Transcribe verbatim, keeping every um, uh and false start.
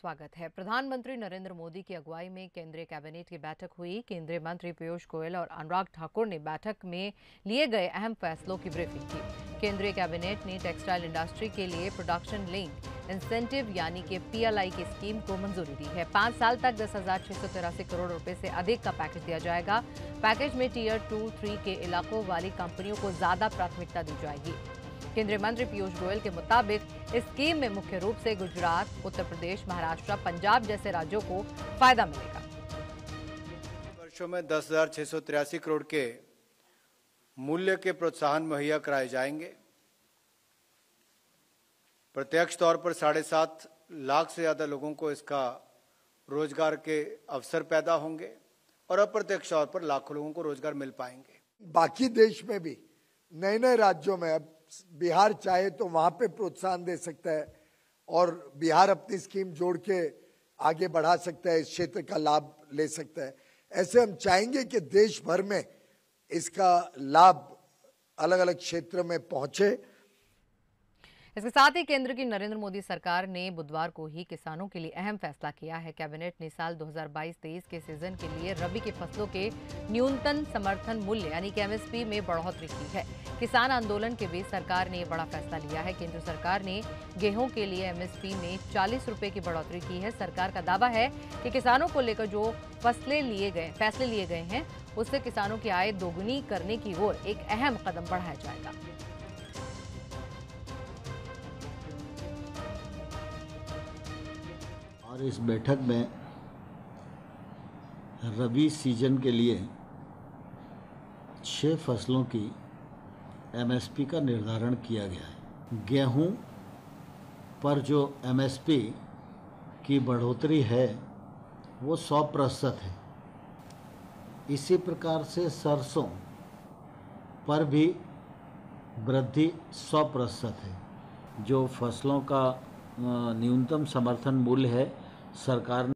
स्वागत है। प्रधानमंत्री नरेंद्र मोदी की अगुवाई में केंद्रीय कैबिनेट की बैठक हुई। केंद्रीय मंत्री पीयूष गोयल और अनुराग ठाकुर ने बैठक में लिए गए अहम फैसलों की ब्रीफिंग की। केंद्रीय कैबिनेट ने टेक्सटाइल इंडस्ट्री के लिए प्रोडक्शन लिंक इंसेंटिव यानी कि पी एल आई की स्कीम को मंजूरी दी है। पाँच साल तक दस हजार छह सौ तिरासी करोड़ रुपए से अधिक का पैकेज दिया जाएगा। पैकेज में टीयर टू थ्री के इलाकों वाली कंपनियों को ज्यादा प्राथमिकता दी जाएगी। केंद्रीय मंत्री पीयूष गोयल के मुताबिक इस स्कीम में मुख्य रूप से गुजरात, उत्तर प्रदेश, महाराष्ट्र, पंजाब जैसे राज्यों को फायदा मिलेगा। वर्षों में दस हजार छह सौ तिरासी करोड़ के मूल्य के प्रोत्साहन मुहैया कराए जाएंगे। प्रत्यक्ष तौर पर साढ़े सात लाख से ज्यादा लोगों को इसका रोजगार के अवसर पैदा होंगे और अप्रत्यक्ष तौर पर लाखों लोगों को रोजगार मिल पाएंगे। बाकी देश में भी नए नए राज्यों में, अब बिहार चाहे तो वहाँ पे प्रोत्साहन दे सकता है और बिहार अपनी स्कीम जोड़ के आगे बढ़ा सकता है, इस क्षेत्र का लाभ ले सकता है। ऐसे हम चाहेंगे कि देश भर में इसका लाभ अलग अलग क्षेत्र में पहुँचे। इसके साथ ही केंद्र की नरेंद्र मोदी सरकार ने बुधवार को ही किसानों के लिए अहम फैसला किया है। कैबिनेट ने साल दो हजार बाईस तेईस के सीजन के लिए रबी की फसलों के न्यूनतम समर्थन मूल्य यानी कि एम एस पी में बढ़ोतरी की है। किसान आंदोलन के बीच सरकार ने ये बड़ा फैसला लिया है। केंद्र सरकार ने गेहूं के लिए एम एस पी में चालीस रुपए की बढ़ोतरी की है। सरकार का दावा है कि किसानों को लेकर जो फैसले लिए गए फैसले लिए गए हैं उससे किसानों की आय दोगुनी करने की ओर एक अहम कदम बढ़ाया जाएगा। और इस बैठक में रबी सीजन के लिए छः फसलों की एम एस पी का निर्धारण किया गया है। गेहूं पर जो एम एस पी की बढ़ोतरी है वो सौ प्रतिशत है। इसी प्रकार से सरसों पर भी वृद्धि सौ प्रतिशत है। जो फसलों का न्यूनतम समर्थन मूल्य है सरकार ने